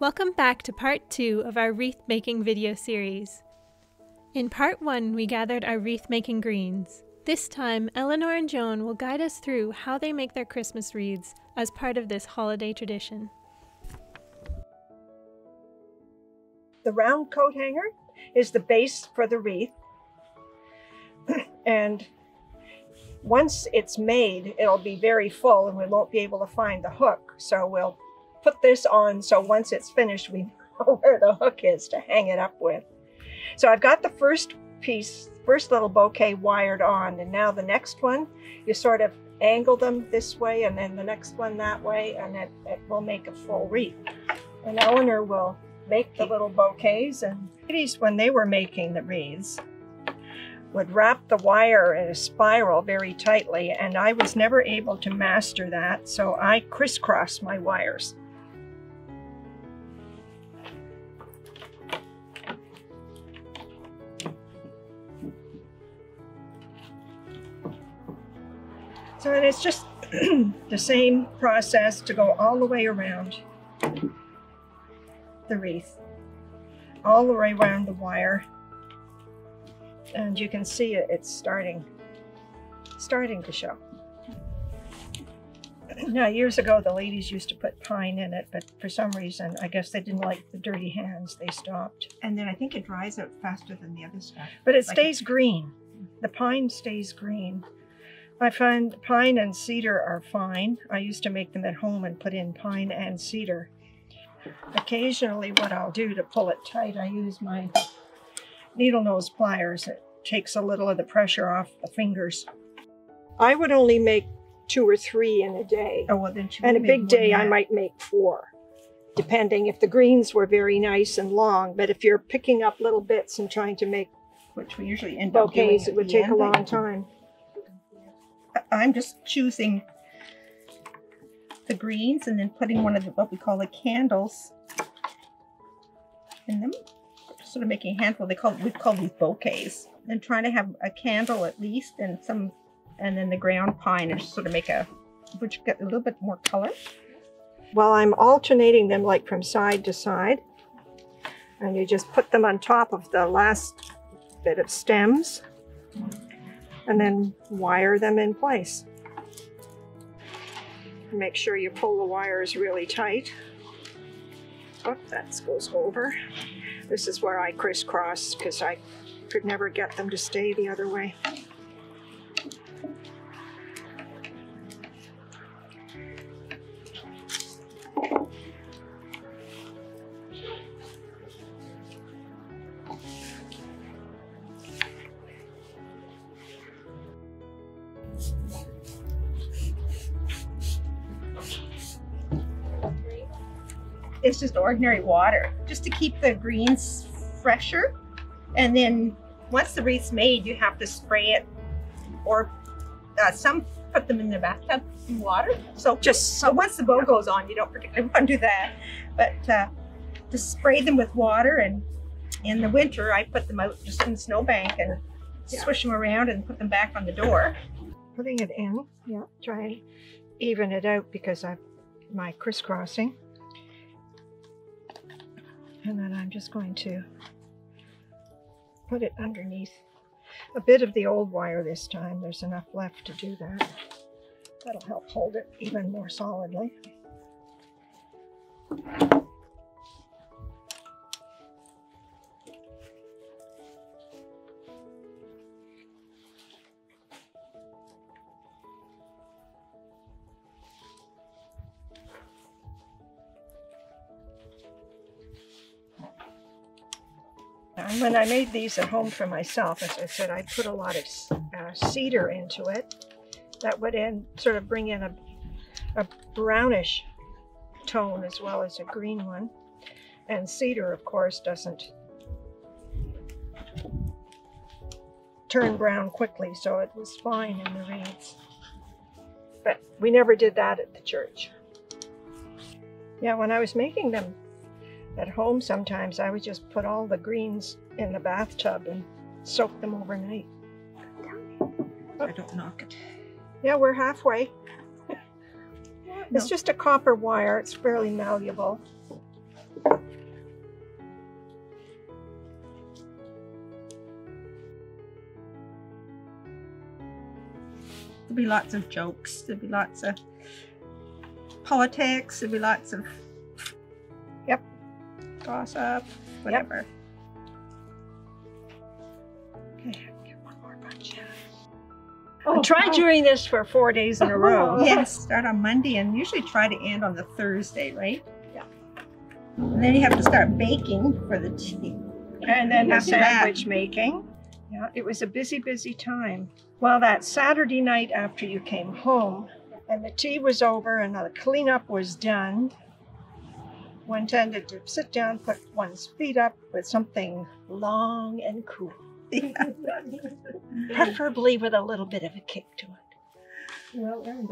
Welcome back to part 2 of our wreath making video series. In part 1, we gathered our wreath making greens. This time, Eleanor and Joan will guide us through how they make their Christmas wreaths as part of this holiday tradition. The round coat hanger is the base for the wreath. And once it's made, it'll be very full and we won't be able to find the hook. So we'll put this on so once it's finished, we know where the hook is to hang it up with. So I've got the first piece, first little bouquet wired on, and now the next one, you sort of angle them this way and then the next one that way, and it will make a full wreath. And Eleanor will make the little bouquets, and ladies, when they were making the wreaths, would wrap the wire in a spiral very tightly, and I was never able to master that, so I crisscrossed my wires. So, and it's just the same process to go all the way around the wreath, all the way around the wire. And you can see it's starting to show. Now, years ago, the ladies used to put pine in it, but for some reason, I guess they didn't like the dirty hands. They stopped. And then I think it dries out faster than the other stuff. But it stays green. The pine stays green. I find pine and cedar are fine. I used to make them at home and put in pine and cedar. Occasionally, what I'll do to pull it tight, I use my needle nose pliers. It takes a little of the pressure off the fingers. I would only make 2 or 3 in a day. Oh, well, then and a big day I might make 4, depending if the greens were very nice and long. But if you're picking up little bits and trying to make, which we usually end up doing, bouquets, it would take a long time. I'm just choosing the greens and then putting one of the, what we call the candles in them. Sort of making a handful. We've called these bouquets, and trying to have a candle at least, and some, and then the ground pine, and sort of make a, which get a little bit more color. Well, I'm alternating them like from side to side, and you just put them on top of the last bit of stems, and then wire them in place. Make sure you pull the wires really tight. Oh, that goes over. This is where I crisscross because I could never get them to stay the other way. It's just ordinary water, just to keep the greens fresher. And then once the wreath's made, you have to spray it, or some put them in the bathtub in water. So just so once the bow goes on, you don't particularly want to do that, but just spray them with water. And in the winter, I put them out just in the snowbank and swish them around and put them back on the door. Putting it in, try and even it out because of my crisscrossing. And then I'm just going to put it underneath a bit of the old wire this time. There's enough left to do that. That'll help hold it even more solidly. When I made these at home for myself, as I said, I put a lot of cedar into it. That would sort of bring in a brownish tone as well as a green one. And cedar, of course, doesn't turn brown quickly, so it was fine in the wreaths. But we never did that at the church. Yeah, when I was making them at home, sometimes I would just put all the greens in the bathtub and soak them overnight. I don't knock it. Yeah, we're halfway. It's just a copper wire. It's fairly malleable. There'll be lots of jokes, there'll be lots of politics, there'll be lots of gossip, whatever. Yep. Okay, I can get one more bunch out. Oh, try doing this for 4 days in a row. Yes, start on Monday and usually try to end on the Thursday, right? Yeah. And then you have to start baking for the tea. And then the sandwich making. Yeah, it was a busy, busy time. Well, that Saturday night after you came home and the tea was over and the cleanup was done, one tended to sit down, put one's feet up with something long and cool. Preferably with a little bit of a kick to it. Well earned.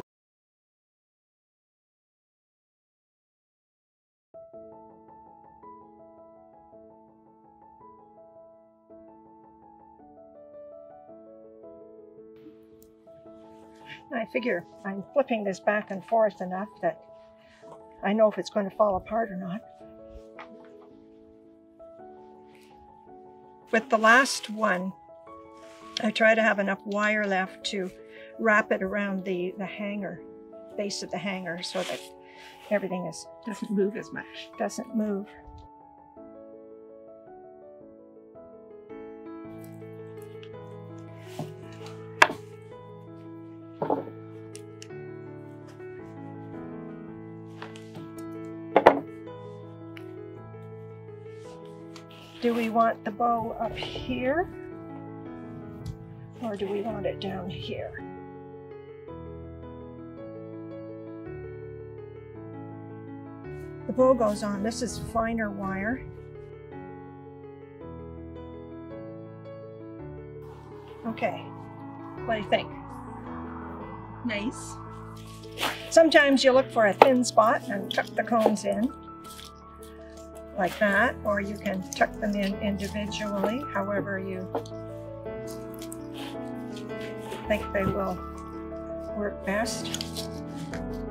I figure I'm flipping this back and forth enough that I know if it's going to fall apart or not. With the last one, I try to have enough wire left to wrap it around the hanger, base of the hanger, so that everything is doesn't move as much. Doesn't move. Do we want the bow up here, or do we want it down here? The bow goes on. This is finer wire. Okay, what do you think? Nice. Sometimes you look for a thin spot and tuck the combs in. Like that, or you can tuck them in individually, however you think they will work best.